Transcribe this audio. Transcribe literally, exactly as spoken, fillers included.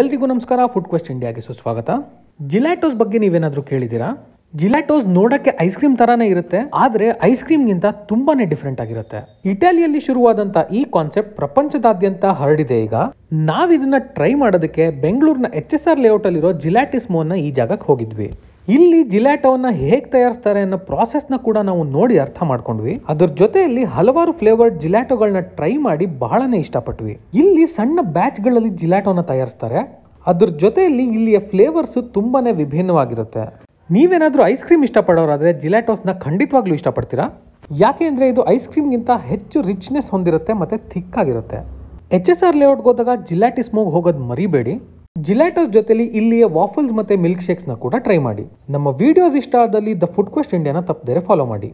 ಎಲ್ರಿಗೂ ನಮಸ್ಕಾರ, food quest ಇಂಡಿಯಾಗೆ ಸುಸ್ವಾಗತ. ಜಿಲಾಟೋಸ್ ಬಗ್ಗೆ ನೀವೇನಾದರೂ ಕೇಳಿದ್ದೀರಾ? ಜಿಲಾಟೋಸ್ ನೋಡಕ್ಕೆ ಐಸ್ ಕ್ರೀಮ್ ತರಾನೇ ಇರುತ್ತೆ, ಆದರೆ ಐಸ್ ಕ್ರೀಮ್ಗಿಂತ ತುಂಬಾನೇ ಡಿಫ್ರೆಂಟ್ ಆಗಿರುತ್ತೆ. ಇಟಾಲಿಯಲ್ಲಿ ಶುರುವಾದಂತ ಈ ಕಾನ್ಸೆಪ್ಟ್ ಪ್ರಪಂಚದಾದ್ಯಂತ ಹರಡಿದೆ. ಈಗ ನಾವಿದನ್ನ ಟ್ರೈ ಮಾಡೋದಕ್ಕೆ ಬೆಂಗಳೂರಿನ ಎಚ್ ಎಸ್ ಆರ್ ಲೇಔಟ್ ಅಲ್ಲಿರೋ ಜಿಲಾಟಿಸ್ಮೋನ ಈ ಜಾಗಕ್ಕೆ ಹೋಗಿದ್ವಿ. ಇಲ್ಲಿ ಜಿಲಾಟೋನ ಹೇಗೆ ತಯಾರಿಸ್ತಾರೆ ಅನ್ನೋ ಪ್ರಾಸೆಸ್ನ ಕೂಡ ನಾವು ನೋಡಿ ಅರ್ಥ ಮಾಡ್ಕೊಂಡ್ವಿ. ಅದ್ರ ಜೊತೆಯಲ್ಲಿ ಹಲವಾರು ಫ್ಲೇವರ್ಡ್ ಜಿಲಾಟೋಗಳನ್ನ ಟ್ರೈ ಮಾಡಿ ಬಹಳನೇ ಇಷ್ಟಪಟ್ವಿ. ಇಲ್ಲಿ ಸಣ್ಣ ಬ್ಯಾಚ್ಗಳಲ್ಲಿ ಜಿಲಾಟೋನ ತಯಾರಿಸ್ತಾರೆ. ಅದ್ರ ಜೊತೆಯಲ್ಲಿ ಇಲ್ಲಿಯ ಫ್ಲೇವರ್ಸ್ ತುಂಬಾನೇ ವಿಭಿನ್ನವಾಗಿರುತ್ತೆ. ನೀವೇನಾದ್ರೂ ಐಸ್ ಕ್ರೀಮ್ ಇಷ್ಟಪಡೋರಾದ್ರೆ ಜಿಲಾಟೋಸ್ನ ಖಂಡಿತವಾಗ್ಲೂ ಇಷ್ಟಪಡ್ತೀರಾ, ಯಾಕೆ ಅಂದರೆ ಇದು ಐಸ್ ಕ್ರೀಮ್ಗಿಂತ ಹೆಚ್ಚು ರಿಚ್ನೆಸ್ ಹೊಂದಿರುತ್ತೆ ಮತ್ತು ಥಿಕ್ಕಾಗಿರುತ್ತೆ. ಎಚ್ ಎಸ್ ಆರ್ ಲೇಔಟ್ಗೆ ಹೋದಾಗ ಜಿಲಾಟಿಸ್ಮೋಗೆ ಹೋಗೋದು ಮರಿಬೇಡಿ. ಜಿಲಾಟೋಸ್ ಜೊತೆಲಿ ಇಲ್ಲಿಯ ವಾಫಲ್ಸ್ ಮತ್ತು ಮಿಲ್ಕ್ ಶೇಕ್ಸ್ನ ಕೂಡ ಟ್ರೈ ಮಾಡಿ. ನಮ್ಮ ವಿಡಿಯೋಸ್ ಇಷ್ಟ ಆದಲ್ಲಿ ದ ಫುಡ್ ಕ್ವೆಸ್ಟ್ ಇಂಡಿಯಾನ ತಪ್ಪದೇ ಫಾಲೋ ಮಾಡಿ.